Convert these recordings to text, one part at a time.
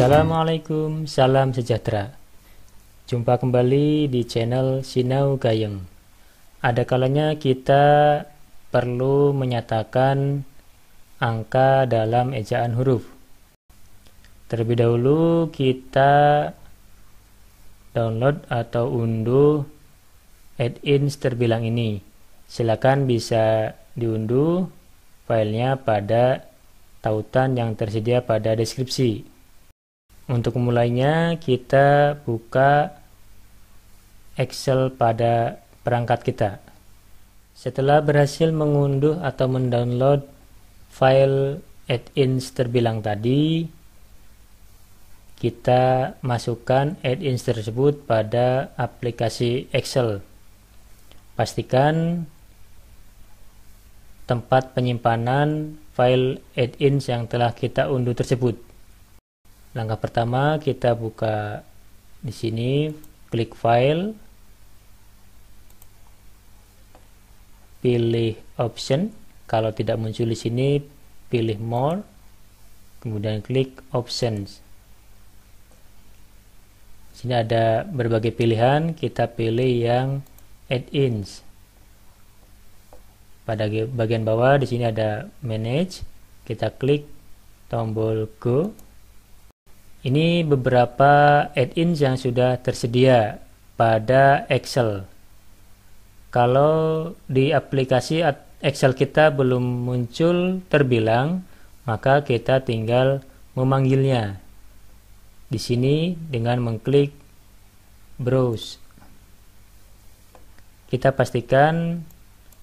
Assalamualaikum, salam sejahtera. Jumpa kembali di channel Sinau Gayeng. Ada kalanya kita perlu menyatakan angka dalam ejaan huruf. Terlebih dahulu kita download atau unduh add-ins terbilang ini. Silakan bisa diunduh filenya pada tautan yang tersedia pada deskripsi. Untuk memulainya, kita buka Excel pada perangkat kita. Setelah berhasil mengunduh atau mendownload file add-ins terbilang tadi, kita masukkan add-ins tersebut pada aplikasi Excel. Pastikan tempat penyimpanan file add-ins yang telah kita unduh tersebut. Langkah pertama, kita buka di sini, klik file, pilih option. Kalau tidak muncul di sini, pilih more, kemudian klik options. Di sini ada berbagai pilihan, kita pilih yang add-ins. Pada bagian bawah di sini ada manage, kita klik tombol go. Ini beberapa add-ins yang sudah tersedia pada Excel. Kalau di aplikasi Excel kita belum muncul terbilang, maka kita tinggal memanggilnya di sini dengan mengklik browse. Kita pastikan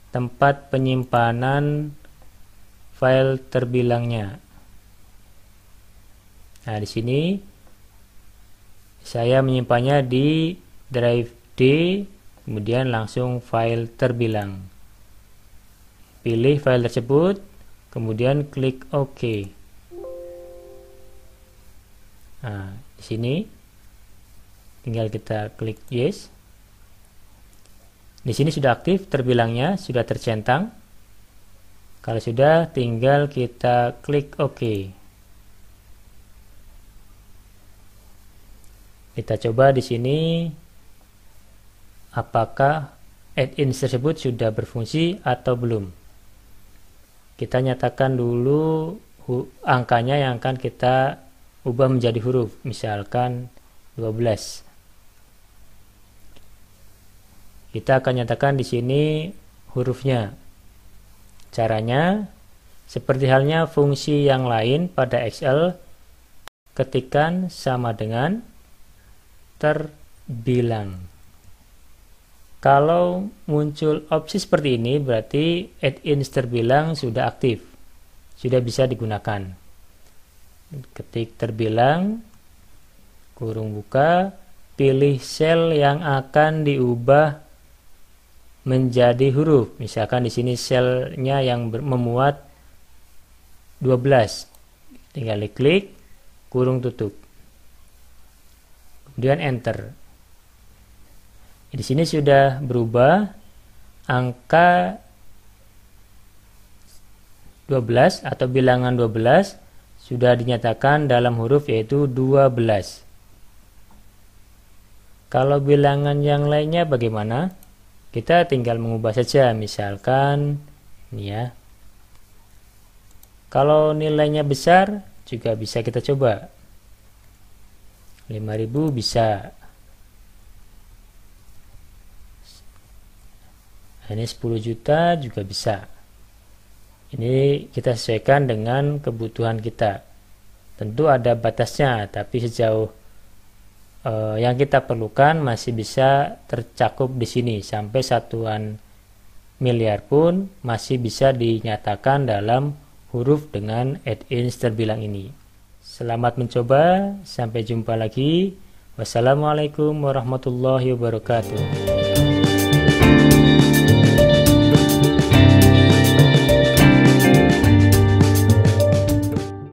tempat penyimpanan file terbilangnya. Nah, di sini saya menyimpannya di drive D, kemudian langsung file terbilang. Pilih file tersebut, kemudian klik OK. Nah, di sini tinggal kita klik Yes. Di sini sudah aktif terbilangnya, sudah tercentang. Kalau sudah, tinggal kita klik OK. Kita coba di sini apakah add-ins tersebut sudah berfungsi atau belum. Kita nyatakan dulu angkanya yang akan kita ubah menjadi huruf, misalkan 12. Kita akan nyatakan di sini hurufnya. Caranya seperti halnya fungsi yang lain pada Excel, ketikan sama dengan terbilang. Kalau muncul opsi seperti ini, berarti add-ins terbilang sudah aktif, sudah bisa digunakan. Ketik terbilang, kurung buka, pilih sel yang akan diubah menjadi huruf. Misalkan di sini selnya yang memuat 12. Tinggal diklik, kurung tutup. Kemudian enter. Di sini sudah berubah angka 12 atau bilangan 12 sudah dinyatakan dalam huruf, yaitu 12. Kalau bilangan yang lainnya bagaimana? Kita tinggal mengubah saja, misalkan ini ya. Kalau nilainya besar juga bisa kita coba. 5.000 bisa. Ini 10 juta juga bisa. Ini kita sesuaikan dengan kebutuhan kita. Tentu ada batasnya, tapi sejauh yang kita perlukan masih bisa tercakup di sini. Sampai satuan miliar pun masih bisa dinyatakan dalam huruf dengan add-ins terbilang ini. Selamat mencoba, sampai jumpa lagi. Wassalamualaikum warahmatullahi wabarakatuh.